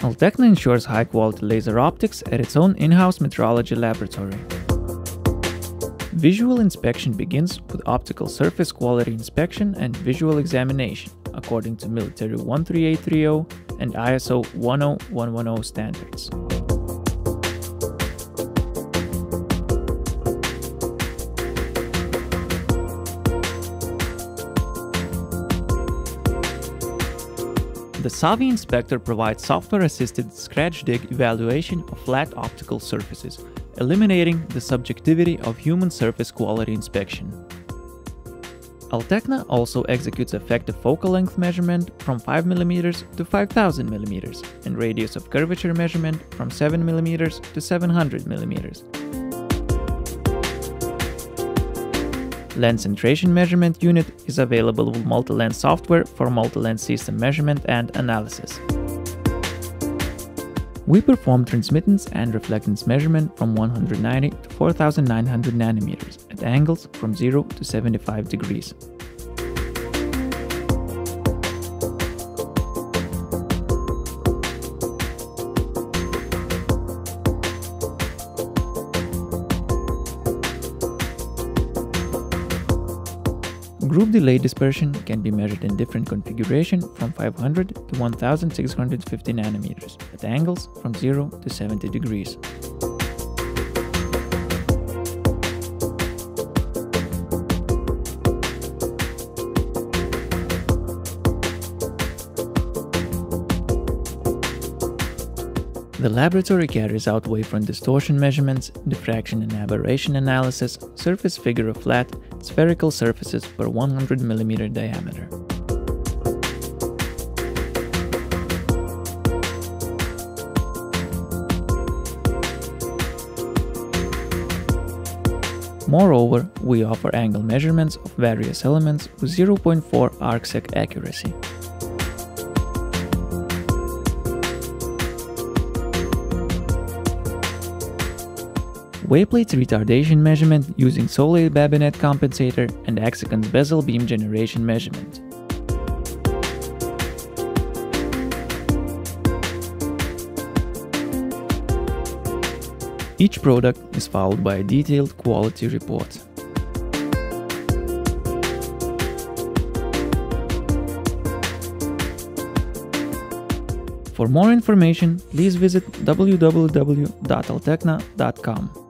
Altechna ensures high-quality laser optics at its own in-house metrology laboratory. Visual inspection begins with optical surface quality inspection and visual examination according to Military 13830 and ISO 10110 standards. The SAWI Inspector provides software-assisted scratch dig evaluation of flat optical surfaces, eliminating the subjectivity of human surface quality inspection. Altechna also executes effective focal length measurement from 5 mm to 5,000 mm and radius of curvature measurement from 7 mm to 700 mm. Lens centration measurement unit is available with MultiLens software for MultiLens system measurement and analysis. We perform transmittance and reflectance measurement from 190 to 4,900 nanometers at angles from 0 to 75 degrees. Group delay dispersion can be measured in different configuration from 500 to 1650 nanometers at angles from 0 to 70 degrees. The laboratory carries out wavefront distortion measurements, diffraction and aberration analysis, surface figure of flat, spherical surfaces per 100 mm diameter. Moreover, we offer angle measurements of various elements with 0.4 arcsec accuracy. Waveplates retardation measurement using Soleil-Babinet Compensator and Axicon's Bessel beam generation measurement. Each product is followed by a detailed quality report. For more information, please visit www.altechna.com.